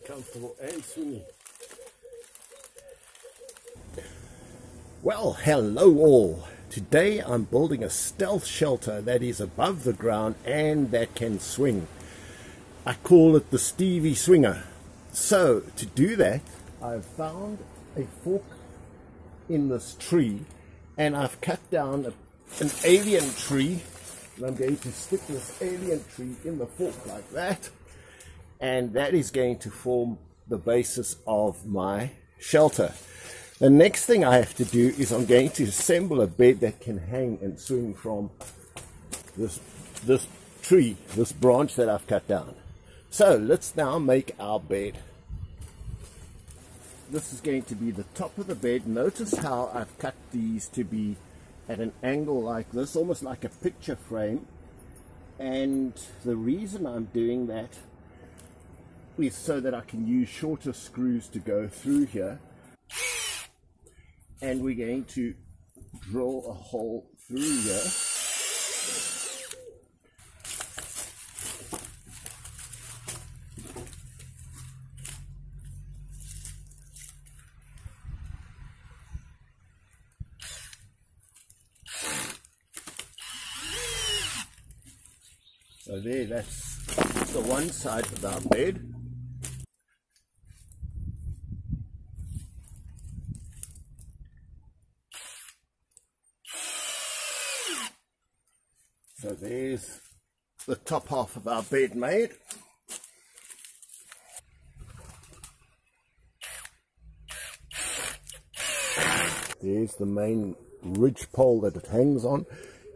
be comfortable and Sunni. Well, hello all. Today I'm building a stealth shelter that is above the ground and that can swing. I call it the Stevie Swinger. So to do that, I've found a fork in this tree and I've cut down an alien tree. And I'm going to stick this alien tree in the fork like that, and that is going to form the basis of my shelter. The next thing I have to do is I'm going to assemble a bed that can hang and swing from this tree, this branch that I've cut down. So let's now make our bed. This is going to be the top of the bed. Notice how I've cut these to be at an angle like this, almost like a picture frame. And the reason I'm doing that is so that I can use shorter screws to go through here. And we're going to drill a hole through here. So there, that's the one side of our bed. So there's the top half of our bed made. There's the main ridge pole that it hangs on.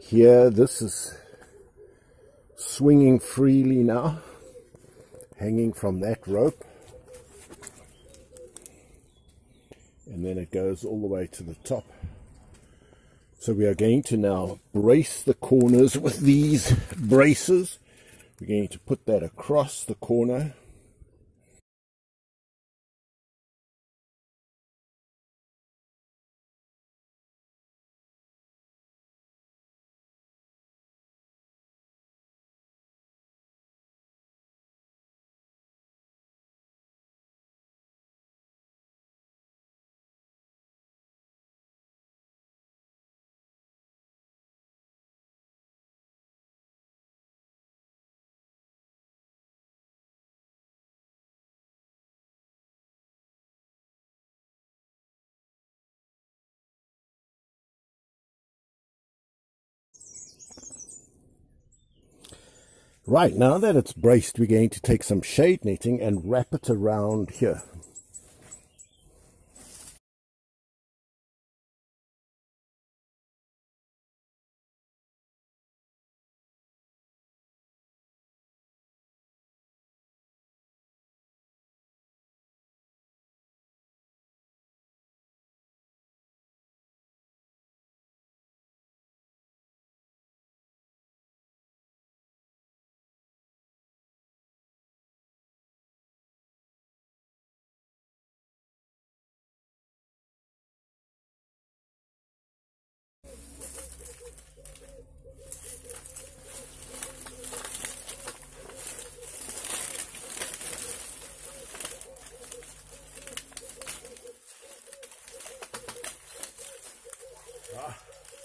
Here, this is swinging freely now, hanging from that rope. And then it goes all the way to the top. So we are going to now brace the corners with these braces. We're going to put that across the corner. Right, now that it's braced, we're going to take some shade netting and wrap it around here.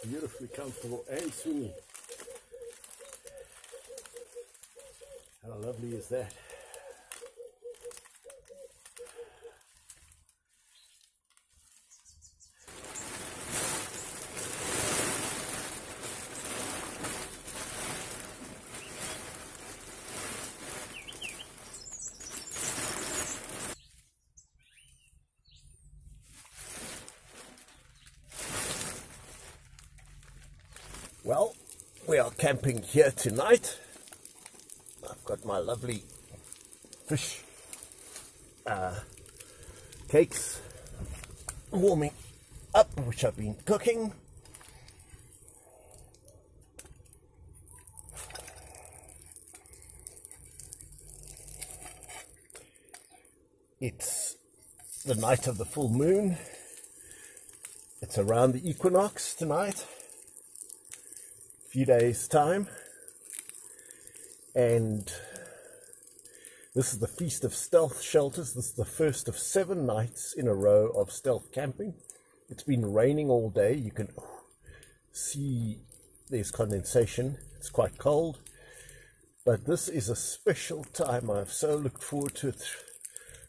Beautifully comfortable and swingy. How lovely is that? Well, we are camping here tonight. I've got my lovely fish cakes warming up, which I've been cooking. It's the night of the full moon. It's around the equinox tonight. Few days time, and This is the Feast of Stealth Shelters. This is the first of 7 nights in a row of stealth camping. It's been raining all day. You can see there's condensation. It's quite cold. But this is a special time. I've so looked forward to it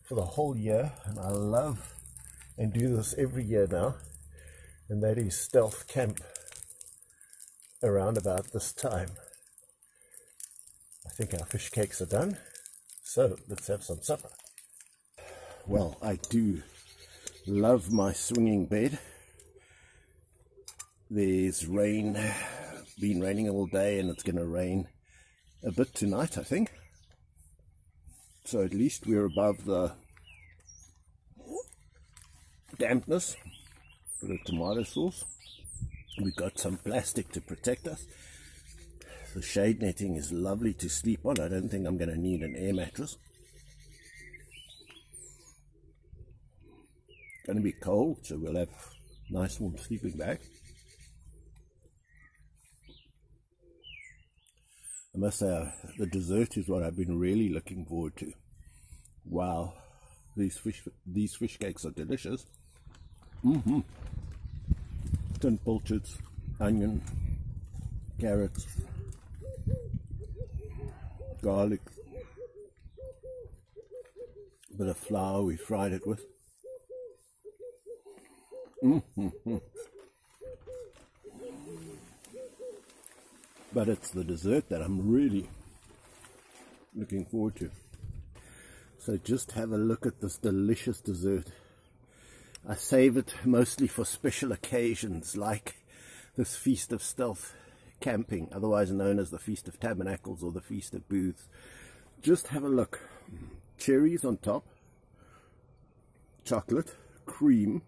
for the whole year. And I love and do this every year now. And that is stealth camp around about this time. I think our fish cakes are done. So let's have some supper. Well, I do love my swinging bed. There's rain, been raining all day, and it's going to rain a bit tonight, I think. So at least we're above the dampness. A bit of tomato sauce. We've got some plastic to protect us. The shade netting is lovely to sleep on. I don't think I'm going to need an air mattress. It's going to be cold, so we'll have nice warm sleeping bag. I must say, the dessert is what I've been really looking forward to. Wow, these fish cakes are delicious. Tin pilchards, onion, carrots, garlic, a bit of flour we fried it with. But it's the dessert that I'm really looking forward to. So just have a look at this delicious dessert. I save it mostly for special occasions like this Feast of Stealth Camping, otherwise known as the Feast of Tabernacles or the Feast of Booths. Just have a look. Cherries on top, chocolate, cream.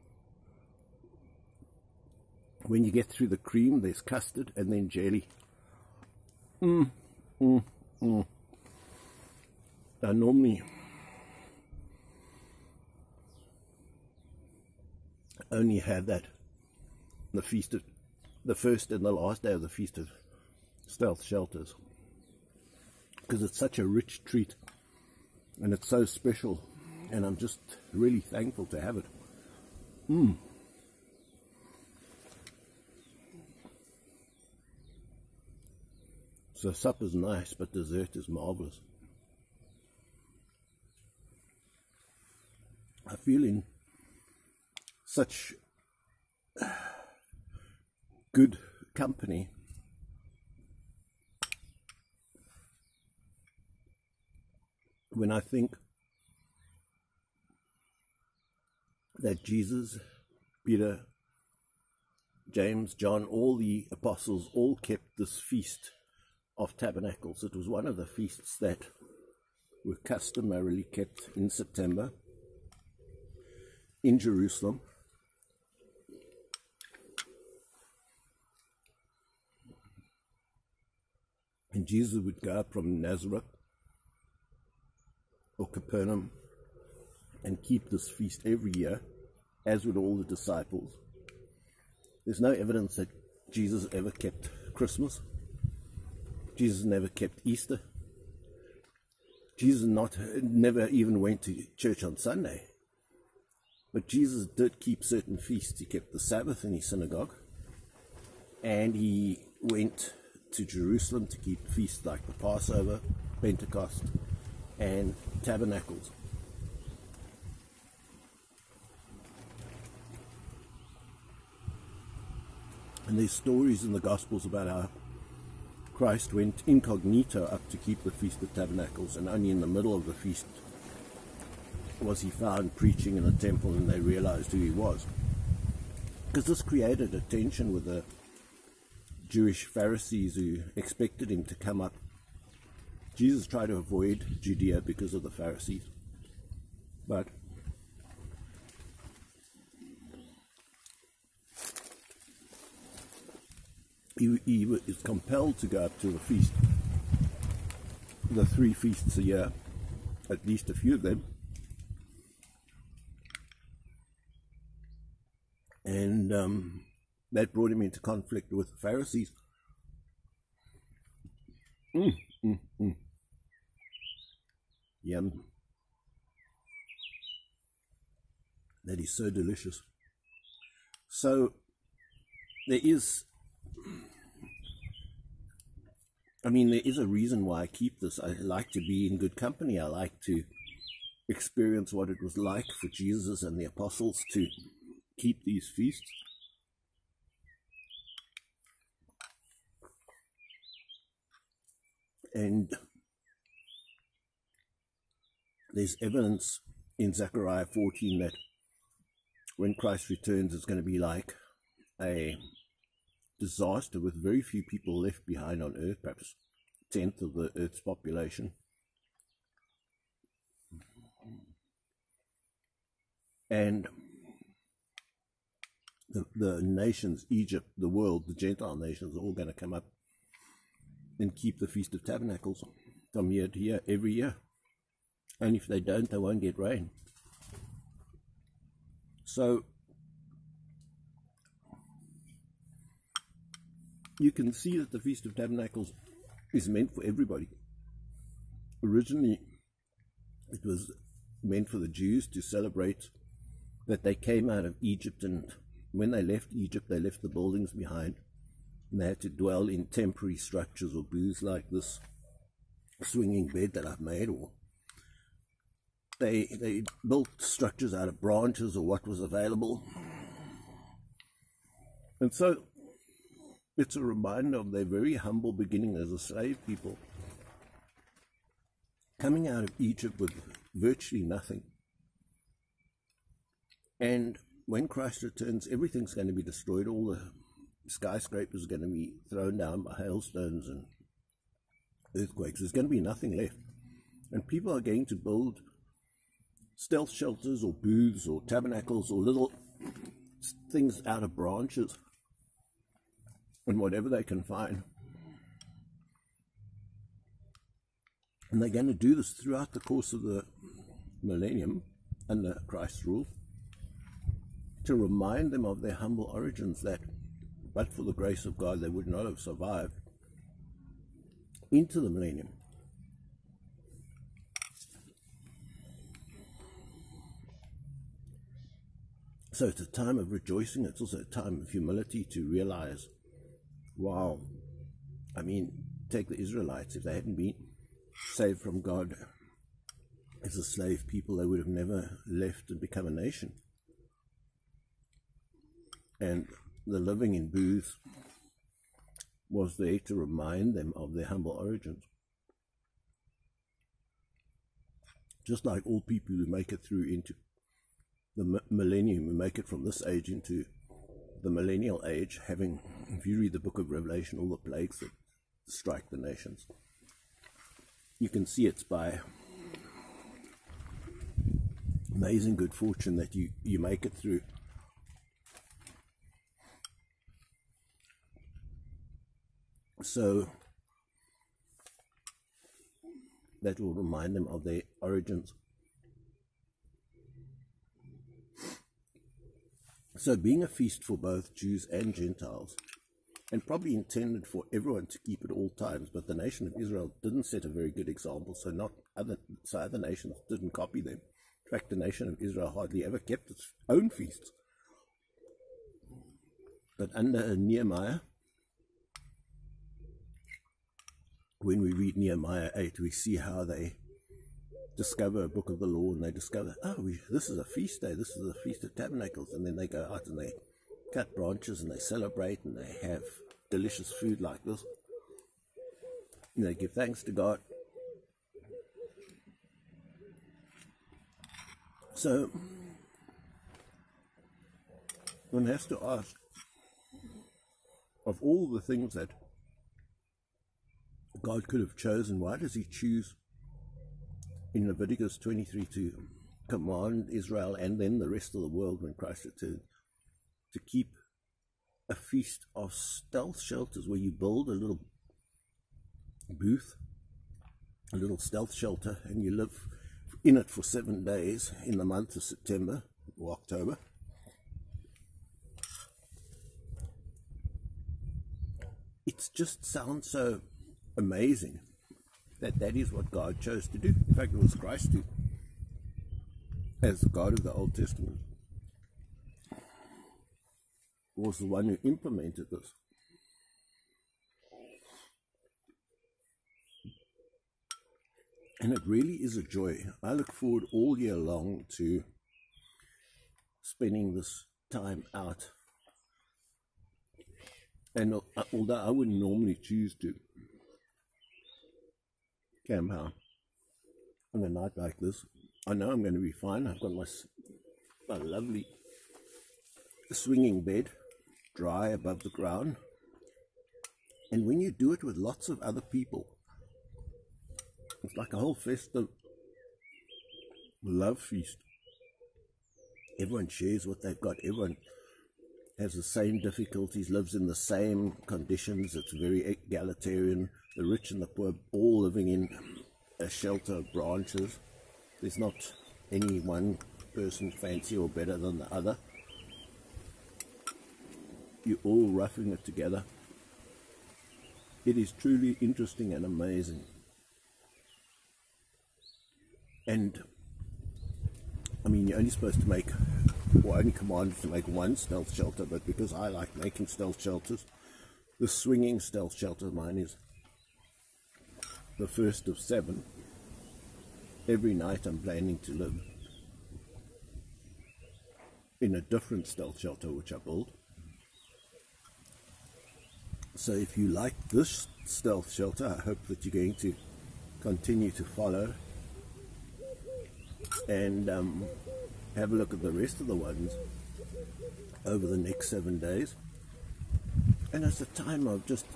When you get through the cream, there's custard and then jelly. Now normally only had that the first and the last day of the Feast of Stealth Shelters, because it's such a rich treat and it's so special, and I'm just really thankful to have it. So supper's nice, but dessert is marvelous. I feel in such good company. When I think that Jesus, Peter, James, John, all the apostles all kept this Feast of Tabernacles. It was one of the feasts that were customarily kept in September in Jerusalem. And Jesus would go up from Nazareth or Capernaum and keep this feast every year, as would all the disciples. There's no evidence that Jesus ever kept Christmas. Jesus never kept Easter. Jesus never even went to church on Sunday. But Jesus did keep certain feasts. He kept the Sabbath in his synagogue, and he went to Jerusalem to keep feasts like the Passover, Pentecost, and Tabernacles. And there's stories in the Gospels about how Christ went incognito up to keep the Feast of Tabernacles, and only in the middle of the feast was he found preaching in the temple, and they realized who he was. Because this created a tension with the Jewish Pharisees, who expected him to come up. Jesus tried to avoid Judea because of the Pharisees, but he is compelled to go up to the feast, the 3 feasts a year, at least a few of them, and that brought him into conflict with the Pharisees. yum. That is so delicious. So there is, I mean, there is a reason why I keep this. I like to be in good company. I like to experience what it was like for Jesus and the apostles to keep these feasts. And there's evidence in Zechariah 14 that when Christ returns, it's going to be like a disaster with very few people left behind on earth, perhaps a tenth of the earth's population. And the nations, Egypt, the world, the Gentile nations are all going to come up and keep the Feast of Tabernacles from year to year, every year. And if they don't, they won't get rain. So you can see that the Feast of Tabernacles is meant for everybody. Originally, it was meant for the Jews to celebrate that they came out of Egypt, and when they left Egypt, they left the buildings behind. And they had to dwell in temporary structures or booths like this swinging bed that I've made, or they built structures out of branches or what was available. And so it's a reminder of their very humble beginning as a slave people, coming out of Egypt with virtually nothing. And when Christ returns, everything's going to be destroyed. All the skyscrapers are going to be thrown down by hailstones and earthquakes. There's going to be nothing left. And people are going to build stealth shelters or booths or tabernacles or little things out of branches and whatever they can find. And they're going to do this throughout the course of the millennium under Christ's rule to remind them of their humble origins, that but for the grace of God, they would not have survived into the millennium. So it's a time of rejoicing. It's also a time of humility to realize, wow, I mean, take the Israelites. If they hadn't been saved from God as a slave people, they would have never left and become a nation. And the living in booths was there to remind them of their humble origins. Just like all people who make it through into the millennium, who make it from this age into the millennial age, having, if you read the book of Revelation, all the plagues that strike the nations, you can see it's by amazing good fortune that you make it through. So that will remind them of their origins. So being a feast for both Jews and Gentiles, and probably intended for everyone to keep at all times, but the nation of Israel didn't set a very good example, so other nations didn't copy them. In fact, the nation of Israel hardly ever kept its own feasts. But under Nehemiah, when we read Nehemiah 8, we see how they discover a book of the law, and they discover, this is a feast day, this is a Feast of Tabernacles. And then they go out and they cut branches and they celebrate and they have delicious food like this. And they give thanks to God. So one has to ask, of all the things that God could have chosen, why does he choose in Leviticus 23 to command Israel and then the rest of the world when Christ returned to keep a feast of stealth shelters, where you build a little booth, a little stealth shelter, and you live in it for 7 days in the month of September or October? It just sounds so amazing that is what God chose to do. In fact, it was Christ who, as the God of the Old Testament, was the one who implemented this. And it really is a joy. I look forward all year long to spending this time out. And although I wouldn't normally choose to camp out on a night like this, I know I'm going to be fine. I've got my lovely swinging bed, dry above the ground. And when you do it with lots of other people, it's like a whole festive love feast. Everyone shares what they've got. Everyone has the same difficulties, lives in the same conditions. It's very egalitarian. The rich and the poor all living in a shelter of branches. There's not any one person fancier or better than the other. You're all roughing it together. It is truly interesting and amazing. And I mean, you're only supposed to make, or only commanded to make one stealth shelter, but because I like making stealth shelters, the swinging stealth shelter of mine is the first of 7. Every night I'm planning to live in a different stealth shelter which I build. So if you like this stealth shelter, I hope that you're going to continue to follow and have a look at the rest of the ones over the next 7 days. And it's a time of just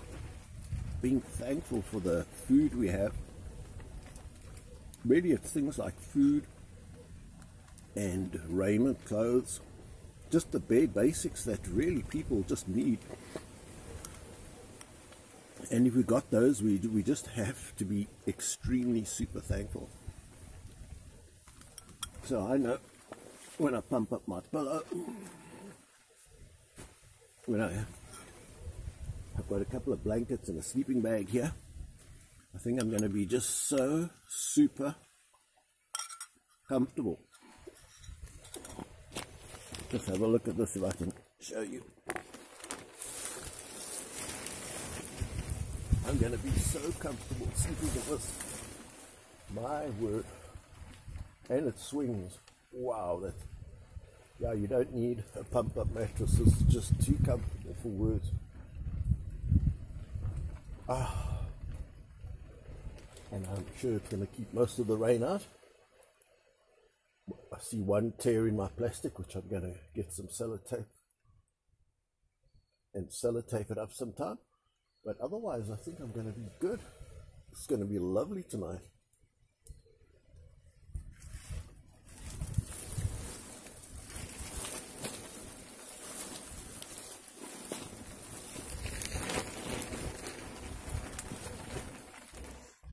being thankful for the food we have. Really, it's things like food and raiment, clothes, just the bare basics that really people just need. And if we got those, we just have to be extremely super thankful. So I know when I pump up my pillow, when I've got a couple of blankets and a sleeping bag here, I think I'm going to be just so super comfortable. Just have a look at this if I can show you. I'm going to be so comfortable sleeping with this. My word. And it swings. Wow, yeah, you don't need a pump-up mattress. It's just too comfortable for words. Ah, and I'm sure it's going to keep most of the rain out. I see one tear in my plastic, which I'm going to get some sellotape and sellotape it up sometime. But otherwise, I think I'm going to be good. It's going to be lovely tonight.